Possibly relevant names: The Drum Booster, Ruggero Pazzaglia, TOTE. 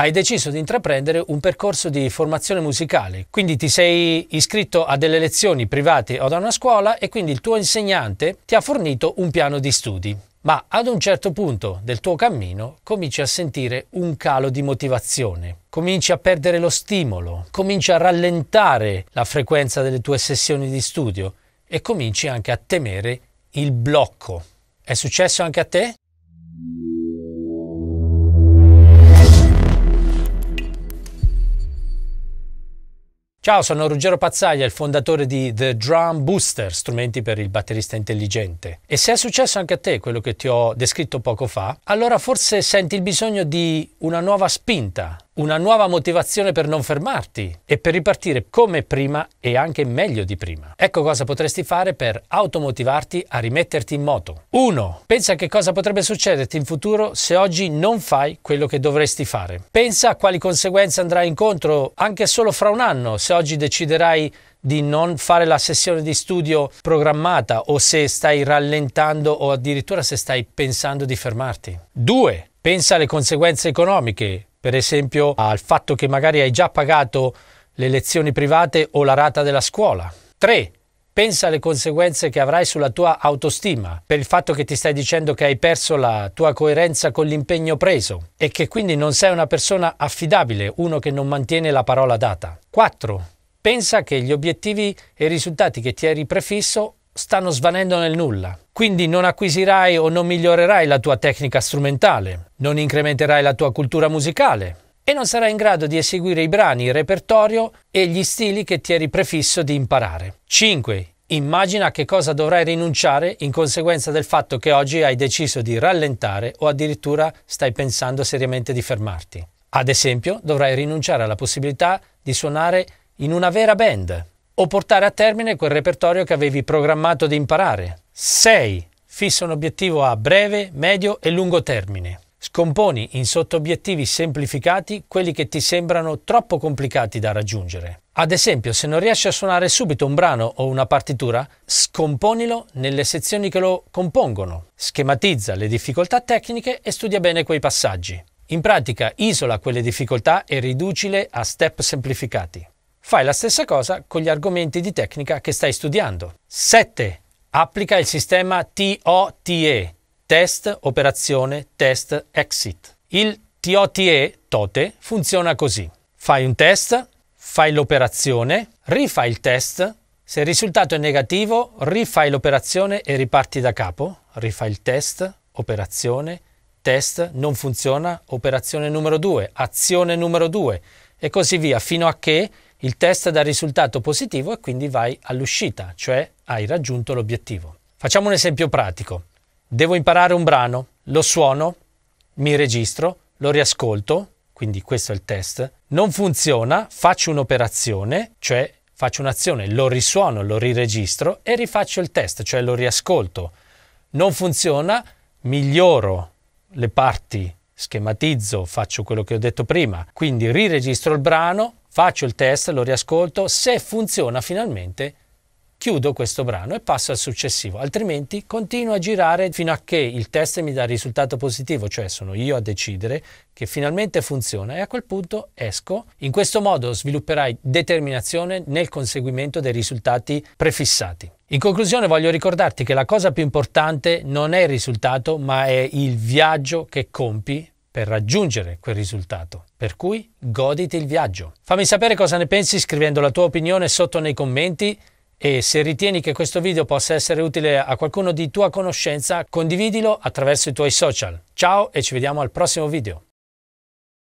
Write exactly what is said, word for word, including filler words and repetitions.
hai deciso di intraprendere un percorso di formazione musicale, quindi ti sei iscritto a delle lezioni private o da una scuola e quindi il tuo insegnante ti ha fornito un piano di studi. Ma ad un certo punto del tuo cammino cominci a sentire un calo di motivazione, cominci a perdere lo stimolo, cominci a rallentare la frequenza delle tue sessioni di studio e cominci anche a temere il blocco. È successo anche a te? Ciao, sono Ruggero Pazzaglia, il fondatore di The Drum Booster, strumenti per il batterista intelligente. E se è successo anche a te quello che ti ho descritto poco fa, allora forse senti il bisogno di una nuova spinta, una nuova motivazione per non fermarti e per ripartire come prima e anche meglio di prima. Ecco cosa potresti fare per automotivarti a rimetterti in moto. uno. Pensa a che cosa potrebbe succederti in futuro se oggi non fai quello che dovresti fare. Pensa a quali conseguenze andrai incontro anche solo fra un anno se oggi deciderai di non fare la sessione di studio programmata o se stai rallentando o addirittura se stai pensando di fermarti. due. Pensa alle conseguenze economiche. Per esempio al fatto che magari hai già pagato le lezioni private o la rata della scuola. tre. Pensa alle conseguenze che avrai sulla tua autostima, per il fatto che ti stai dicendo che hai perso la tua coerenza con l'impegno preso e che quindi non sei una persona affidabile, uno che non mantiene la parola data. quattro. Pensa che gli obiettivi e i risultati che ti eri prefisso stanno svanendo nel nulla. Quindi non acquisirai o non migliorerai la tua tecnica strumentale, non incrementerai la tua cultura musicale e non sarai in grado di eseguire i brani, il repertorio e gli stili che ti eri prefisso di imparare. cinque. Immagina a che cosa dovrai rinunciare in conseguenza del fatto che oggi hai deciso di rallentare o addirittura stai pensando seriamente di fermarti. Ad esempio, dovrai rinunciare alla possibilità di suonare in una vera band o portare a termine quel repertorio che avevi programmato di imparare. sei. Fissa un obiettivo a breve, medio e lungo termine. Scomponi in sotto-obiettivi semplificati quelli che ti sembrano troppo complicati da raggiungere. Ad esempio, se non riesci a suonare subito un brano o una partitura, scomponilo nelle sezioni che lo compongono. Schematizza le difficoltà tecniche e studia bene quei passaggi. In pratica, isola quelle difficoltà e riducile a step semplificati. Fai la stessa cosa con gli argomenti di tecnica che stai studiando. sette. Applica il sistema T O T E, Test, Operazione, Test, Exit. Il T O T E, TOTE, funziona così. Fai un test, fai l'operazione, rifai il test, se il risultato è negativo, rifai l'operazione e riparti da capo, rifai il test, operazione, test, non funziona, operazione numero due, azione numero due e così via, fino a che il test dà risultato positivo e quindi vai all'uscita, cioè hai raggiunto l'obiettivo. Facciamo un esempio pratico. Devo imparare un brano, lo suono, mi registro, lo riascolto, quindi questo è il test. Non funziona, faccio un'operazione, cioè faccio un'azione, lo risuono, lo riregistro e rifaccio il test, cioè lo riascolto. Non funziona, miglioro le parti, schematizzo, faccio quello che ho detto prima, quindi riregistro il brano, faccio il test, lo riascolto, se funziona finalmente chiudo questo brano e passo al successivo, altrimenti continuo a girare fino a che il test mi dà risultato positivo, cioè sono io a decidere che finalmente funziona e a quel punto esco. In questo modo svilupperai determinazione nel conseguimento dei risultati prefissati. In conclusione voglio ricordarti che la cosa più importante non è il risultato, ma è il viaggio che compi per raggiungere quel risultato. Per cui goditi il viaggio. Fammi sapere cosa ne pensi scrivendo la tua opinione sotto nei commenti e se ritieni che questo video possa essere utile a qualcuno di tua conoscenza, condividilo attraverso i tuoi social. Ciao e ci vediamo al prossimo video.